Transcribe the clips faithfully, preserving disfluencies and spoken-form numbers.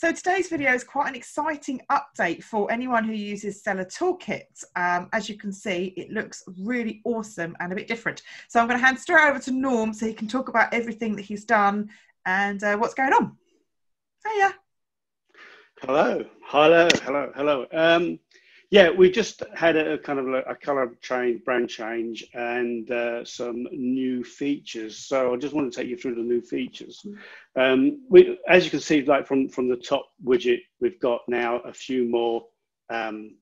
So today's video is quite an exciting update for anyone who uses Seller Toolkit. Um, as you can see, it looks really awesome and a bit different. So I'm going to hand straight over to Norm so he can talk about everything that he's done and uh, what's going on. Hiya. Hello. Hello. Hello. Hello. Um, yeah, we just had a kind of a colour change, brand change, and uh, some new features. So I just want to take you through the new features. Um, we, as you can see, like from from the top widget, we've got now a few more um,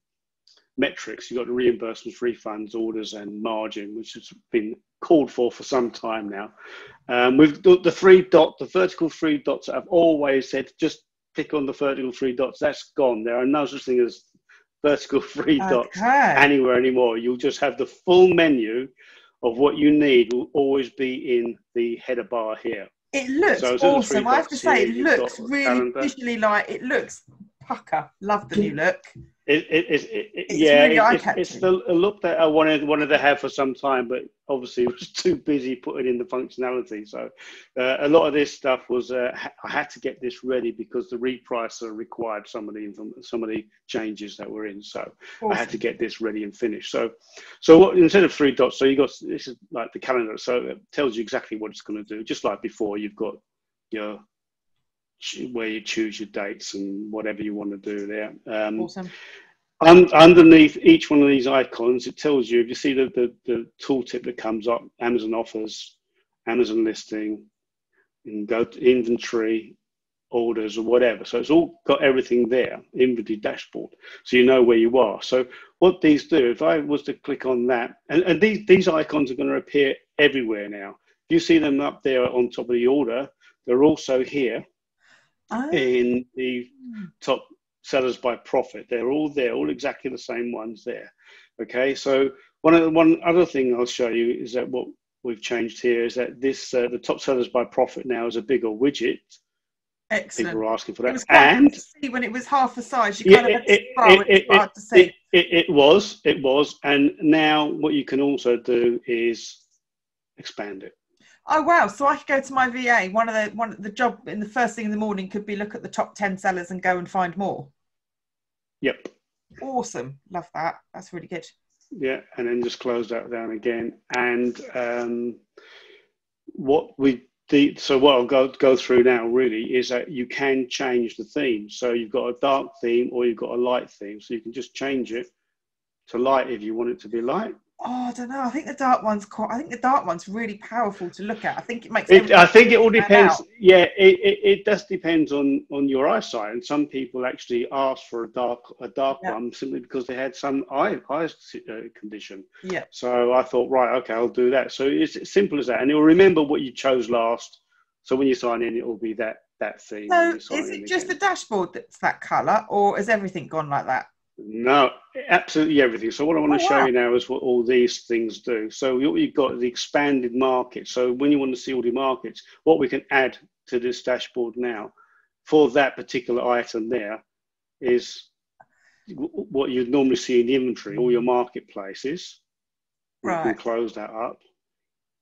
metrics. You've got reimbursements, refunds, orders, and margin, which has been called for for some time now. Um, we've got the three dot, the vertical three dots. I've always said just click on the vertical three dots. That's gone. There are no such thing as vertical three okay. dots anywhere anymore. You'll just have the full menu of what you need will always be in the header bar here. It looks so awesome. I have to say, it looks really calendar. visually like it looks pucker. Love the new look. It, it, it, it, it's yeah, really it, it's, it's the look that I wanted wanted to have for some time, but obviously I was too busy putting in the functionality. So uh, a lot of this stuff was uh, ha I had to get this ready because the repricer required some of the some of the changes that were in. So awesome. I had to get this ready and finished. So so what, instead of three dots, so you got this is like the calendar. So it tells you exactly what it's going to do. Just like before, you've got your where you choose your dates and whatever you want to do there. Um, awesome. Un underneath each one of these icons, it tells you, if you see the, the, the tooltip that comes up, Amazon offers, Amazon listing, and go to inventory, orders, or whatever. So it's all got everything there, inventory dashboard, so you know where you are. So what these do, if I was to click on that, and, and these, these icons are going to appear everywhere now. If you see them up there on top of the order, they're also here. Oh. In the top sellers by profit. They're all there, all exactly the same ones there. Okay, so one of the, one other thing I'll show you is that what we've changed here is that this uh, the top sellers by profit now is a bigger widget. Excellent. People are asking for that. It was quite and hard to see when it was half the size, you yeah, kind of had to scroll. It, it, it, it, hard to see. It, it, it was, it was, and now what you can also do is expand it. Oh wow! So I could go to my V A. One of the one the job in the first thing in the morning could be look at the top ten sellers and go and find more. Yep. Awesome. Love that. That's really good. Yeah, and then just close that down again. And um, what we the so what I'll go go through now really is that you can change the theme. So you've got a dark theme or you've got a light theme. So you can just change it to light if you want it to be light. Oh, I don't know. I think the dark one's quite, I think the dark one's really powerful to look at. I think it makes. It, I think it all depends. Yeah, it, it it does depends on on your eyesight, and some people actually ask for a dark a dark yeah. one simply because they had some eye eye condition. Yeah. So I thought, right, okay, I'll do that. So it's as simple as that, and you'll remember what you chose last. So when you sign in, it will be that that theme. So is it just again. the dashboard that's that colour, or has everything gone like that? No, absolutely everything. So what I want oh, to show wow. you now is what all these things do. So you've got the expanded market. So when you want to see all the markets, what we can add to this dashboard now for that particular item there is what you'd normally see in the inventory, all your marketplaces. Right. You can close that up.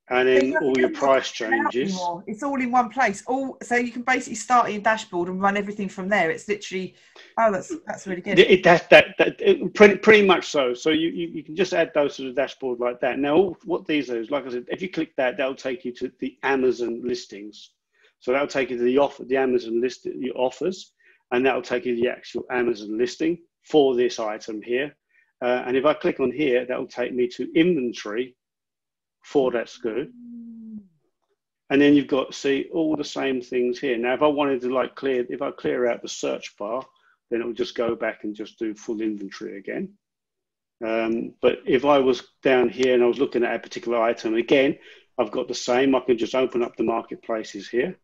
And then so you all your price changes. It's all in one place. All so you can basically start your dashboard and run everything from there. It's literally, oh, that's that's really good. It, it, that that, that it, pretty pretty much so. So you, you you can just add those to the dashboard like that. Now all, what these are is, like I said, if you click that, that'll take you to the Amazon listings. So that'll take you to the offer, the Amazon list, the offers, and that'll take you to the actual Amazon listing for this item here. Uh, and if I click on here, that'll take me to inventory. For that's good, and then you've got see all the same things here. Now, if I wanted to like clear, if I clear out the search bar, then it will just go back and just do full inventory again. Um, but if I was down here and I was looking at a particular item again, I've got the same. I can just open up the marketplaces here.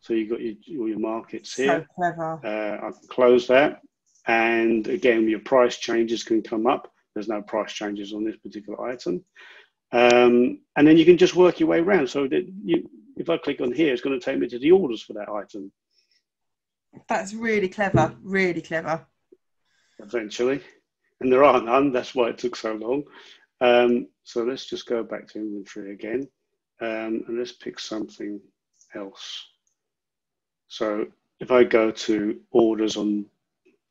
So you've got your, all your markets here. So clever. Uh, I can close that, and again, your price changes can come up. There's no price changes on this particular item. Um, and then you can just work your way around. So that you, if I click on here, it's going to take me to the orders for that item. That's really clever, really clever. Eventually. And there are none. That's why it took so long. Um, so let's just go back to inventory again. Um, and let's pick something else. So if I go to orders on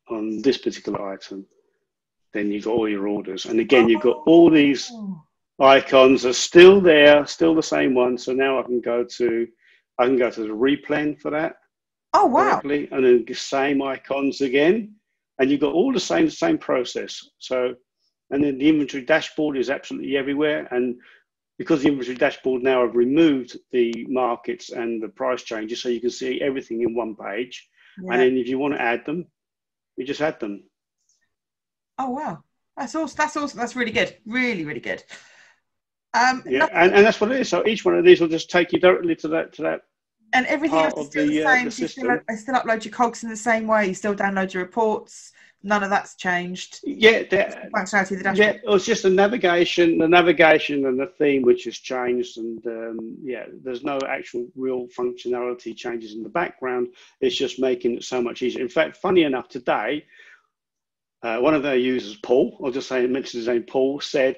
on this particular item, then you've got all your orders. And again, you've got all these icons are still there, still the same one. So now I can go to, I can go to the replan for that. Oh, wow. Directly, and then the same icons again. And you've got all the same, same process. So, and then the inventory dashboard is absolutely everywhere. And because the inventory dashboard now have removed the markets and the price changes, so you can see everything in one page. Yeah. And then if you want to add them, you just add them. Oh, wow. That's awesome. That's awesome. That's really good. Really, really good. Um, yeah, and, and that's what it is. So each one of these will just take you directly to that, to that. And everything else is still the, the same. Uh, the you still, I still upload your cogs in the same way. You still download your reports. None of that's changed. Yeah, that, functionality of the dashboard. Yeah, it was just the navigation, the navigation and the theme which has changed. And um, yeah, there's no actual real functionality changes in the background. It's just making it so much easier. In fact, funny enough, today, uh, one of our users, Paul, I'll just say mentioned his name, Paul, said,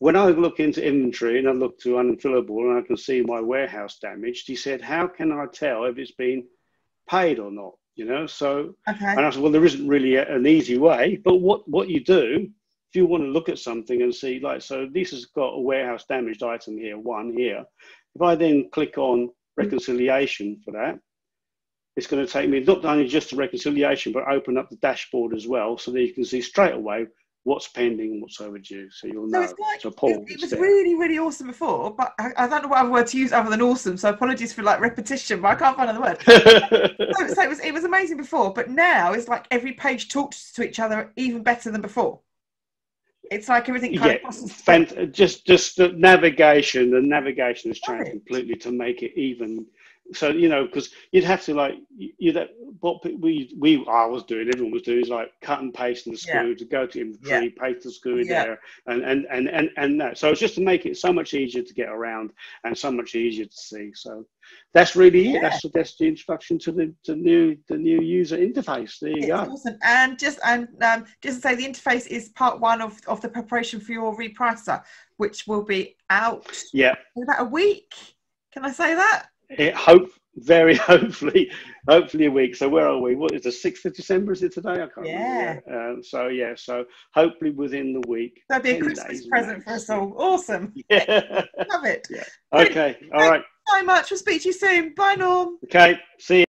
when I look into inventory and I look to unfillable and I can see my warehouse damaged, he said, how can I tell if it's been paid or not? You know, so, okay. And I said, well, there isn't really a, an easy way, but what, what you do, if you want to look at something and see, like, so this has got a warehouse damaged item here, one here. If I then click on reconciliation for that, it's going to take me not only just to reconciliation, but open up the dashboard as well, so that you can see straight away what's pending, what's overdue, so you'll know. So it's like, so Paul, it, it was really, really awesome before, but I, I don't know what other word to use other than awesome, so apologies for like repetition, but I can't find another word. so, so it was, it was amazing before, but now it's like every page talks to each other even better than before. It's like everything kind yeah, of fant just, just the navigation, the navigation has changed right. completely to make it even. So, you know, because you'd have to like, you know, what we, we, I was doing, everyone was doing is like cut and paste and screw yeah. to go to inventory, yeah. paste the screw in yeah. there and, and, and, and, and that. So it's just to make it so much easier to get around and so much easier to see. So that's really yeah. it. That's, that's the introduction to the, to new, the new user interface. There you it's go. Awesome. And just, and um, just to say, the interface is part one of, of the preparation for your repricer, which will be out yeah. in about a week. Can I say that? It hope very hopefully hopefully a week. So where are we? What is the sixth of December? Is it today? I can't yeah. remember. Uh, so yeah, so hopefully within the week. That'd be a Christmas present for us all. Awesome. Yeah. Love it. Yeah. Okay. All right. Thank you so much. We'll speak to you soon. Bye, Norm. Okay. See you.